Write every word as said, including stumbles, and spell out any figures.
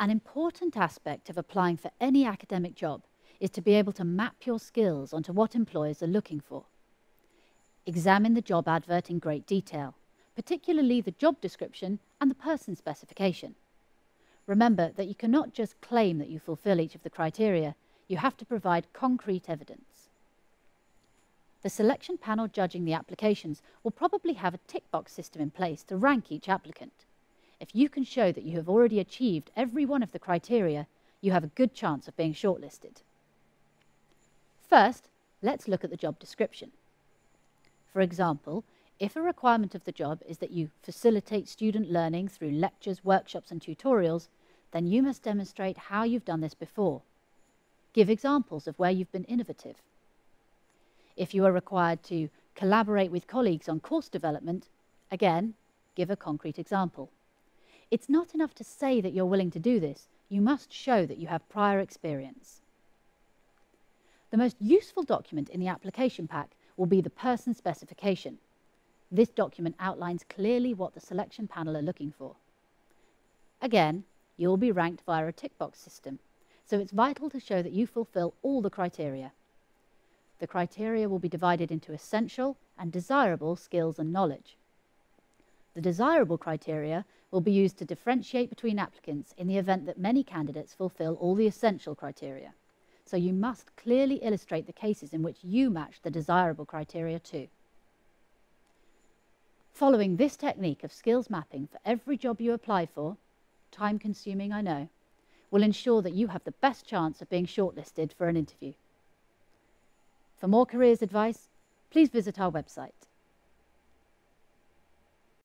An important aspect of applying for any academic job is to be able to map your skills onto what employers are looking for. Examine the job advert in great detail, particularly the job description and the person specification. Remember that you cannot just claim that you fulfill each of the criteria, you have to provide concrete evidence. The selection panel judging the applications will probably have a tick box system in place to rank each applicant. If you can show that you have already achieved every one of the criteria, you have a good chance of being shortlisted. First, let's look at the job description. For example, if a requirement of the job is that you facilitate student learning through lectures, workshops and tutorials, then you must demonstrate how you've done this before. Give examples of where you've been innovative. If you are required to collaborate with colleagues on course development, again, give a concrete example. It's not enough to say that you're willing to do this, you must show that you have prior experience. The most useful document in the application pack will be the person specification. This document outlines clearly what the selection panel are looking for. Again, you'll be ranked via a tick box system, so it's vital to show that you fulfill all the criteria. The criteria will be divided into essential and desirable skills and knowledge. The desirable criteria will be used to differentiate between applicants in the event that many candidates fulfill all the essential criteria. So you must clearly illustrate the cases in which you match the desirable criteria too. Following this technique of skills mapping for every job you apply for, time-consuming I know, will ensure that you have the best chance of being shortlisted for an interview. For more careers advice, please visit our website.